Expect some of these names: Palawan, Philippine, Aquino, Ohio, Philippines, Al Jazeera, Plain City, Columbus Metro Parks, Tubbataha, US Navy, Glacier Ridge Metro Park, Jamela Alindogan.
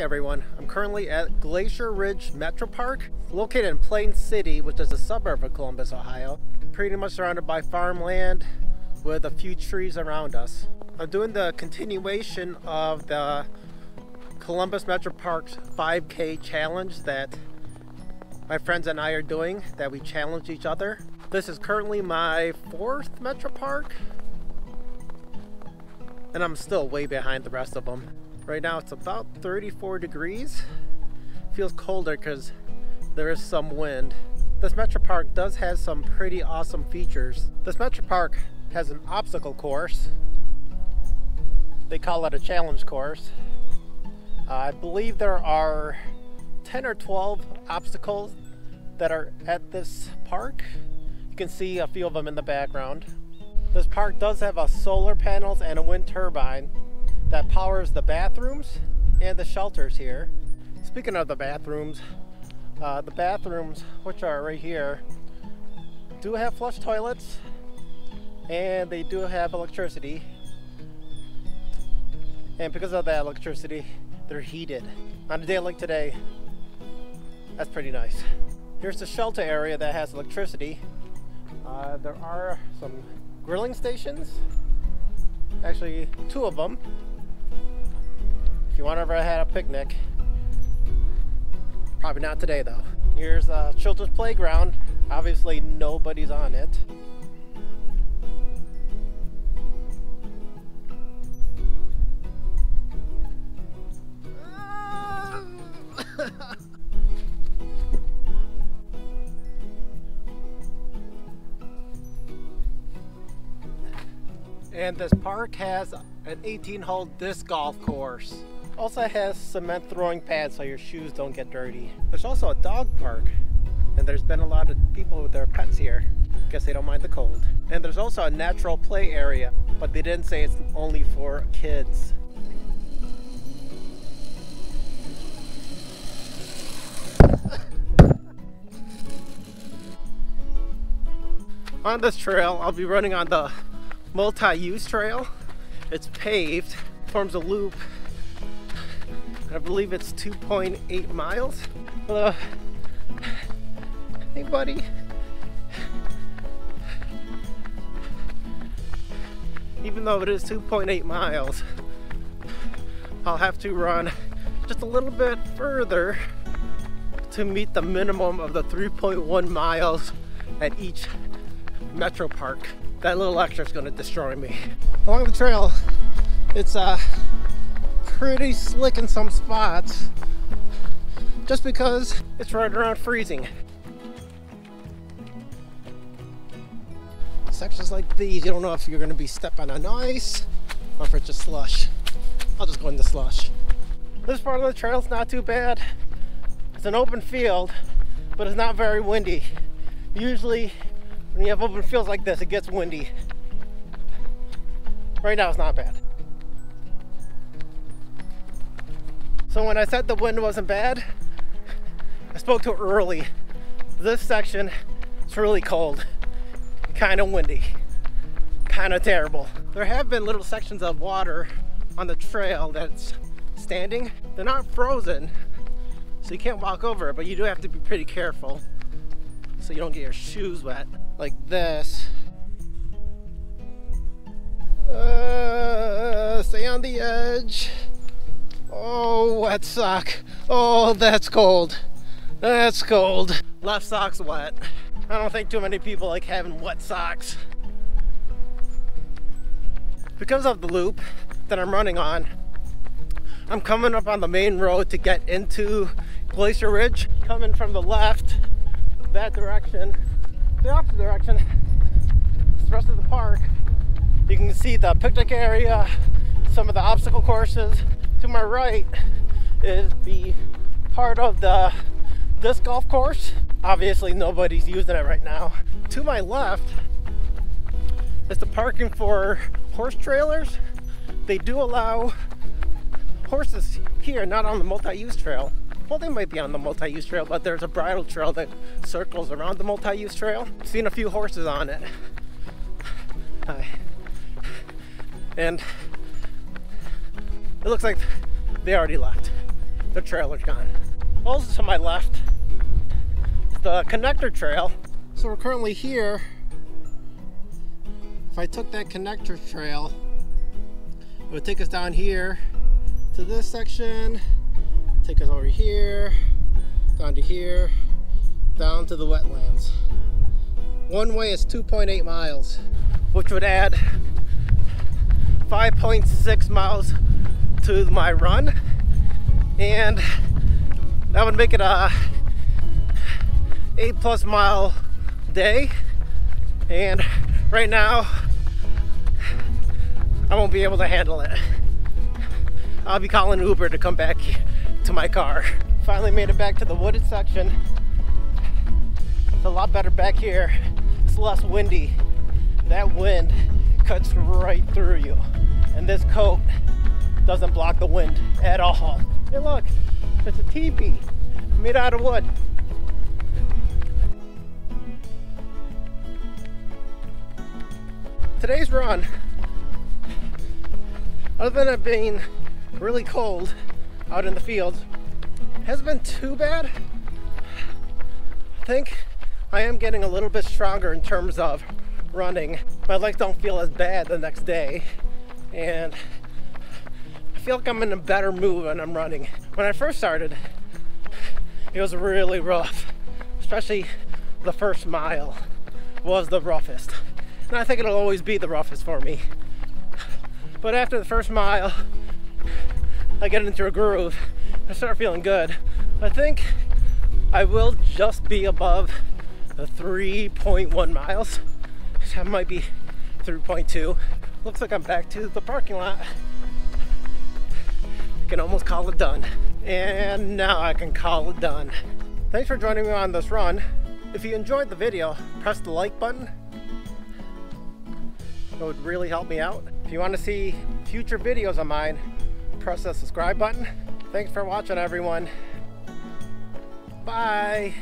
Hey everyone, I'm currently at Glacier Ridge Metro Park, located in Plain City, which is a suburb of Columbus, Ohio. Pretty much surrounded by farmland with a few trees around us. I'm doing the continuation of the Columbus Metro Parks 5K challenge that my friends and I are doing, that we challenge each other. This is currently my fourth Metro Park, and I'm still way behind the rest of them. Right now it's about 34 degrees. Feels colder because there is some wind. This Metro Park does have some pretty awesome features. This Metro Park has an obstacle course. They call it a challenge course. I believe there are 10 or 12 obstacles that are at this park. You can see a few of them in the background. This park does have solar panels and a wind turbine that powers the bathrooms and the shelters here. Speaking of the bathrooms, which are right here, do have flush toilets and they do have electricity. And because of that electricity, they're heated. On a day like today, that's pretty nice. Here's the shelter area that has electricity. There are some grilling stations, actually two of them. If you want to ever have a picnic, probably not today though. Here's a children's playground. Obviously nobody's on it. And this park has an 18-hole disc golf course. Also has cement throwing pads so your shoes don't get dirty. There's also a dog park, and there's been a lot of people with their pets here. Guess they don't mind the cold. And there's also a natural play area, but they didn't say it's only for kids. On this trail, I'll be running on the multi-use trail. It's paved, forms a loop. I believe it's 2.8 miles. Hello. Hey buddy. Even though it is 2.8 miles, I'll have to run just a little bit further to meet the minimum of the 3.1 miles at each Metro Park. That little extra is going to destroy me. Along the trail, it's pretty slick in some spots just because it's right around freezing. Sections like these, you don't know if you're going to be stepping on ice or if it's just slush. I'll just go in the slush. This part of the trail is not too bad. It's an open field, but it's not very windy. Usually, when you have open fields like this, it gets windy. Right now, it's not bad. So when I said the wind wasn't bad, I spoke too early. This section, it's really cold, kind of windy, kind of terrible. There have been little sections of water on the trail that's standing. They're not frozen, so you can't walk over it, but you do have to be pretty careful so you don't get your shoes wet. Like this. Stay on the edge. Oh, wet sock. Oh, that's cold. That's cold. Left sock's wet. I don't think too many people like having wet socks. Because of the loop that I'm running on, I'm coming up on the main road to get into Glacier Ridge. Coming from the left, that direction. The opposite direction, the rest of the park, you can see the picnic area, some of the obstacle courses. To my right is the part of the disc golf course. Obviously nobody's using it right now. To my left is the parking for horse trailers. They do allow horses here, not on the multi-use trail. Well, they might be on the multi-use trail, but there's a bridle trail that circles around the multi-use trail. I've seen a few horses on it. Hi. And it looks like they already left. the trailer's gone. Also to my left is the connector trail. So we're currently here. If I took that connector trail, it would take us down here to this section, take us over here, down to here, down to the wetlands. One way is 2.8 miles, which would add 5.6 miles to my run, and that would make it a 8+ mile day. And right now I won't be able to handle it. I'll be calling Uber to come back to my car. Finally made it back to the wooded section. It's a lot better back here. It's less windy. That wind cuts right through you, and this coat doesn't block the wind at all. Hey look, it's a teepee made out of wood. Today's run, other than it being really cold out in the field, hasn't been too bad. I think I am getting a little bit stronger in terms of running. My legs don't feel as bad the next day, and I feel like I'm in a better mood when I'm running. When I first started, it was really rough, especially the first mile was the roughest. And I think it'll always be the roughest for me. But after the first mile, I get into a groove. I start feeling good. I think I will just be above the 3.1 miles. That might be 3.2. Looks like I'm back to the parking lot. I can almost call it done. And now I can call it done. Thanks for joining me on this run. If you enjoyed the video, press the like button. It would really help me out. If you want to see future videos of mine, press the subscribe button. Thanks for watching, everyone. Bye.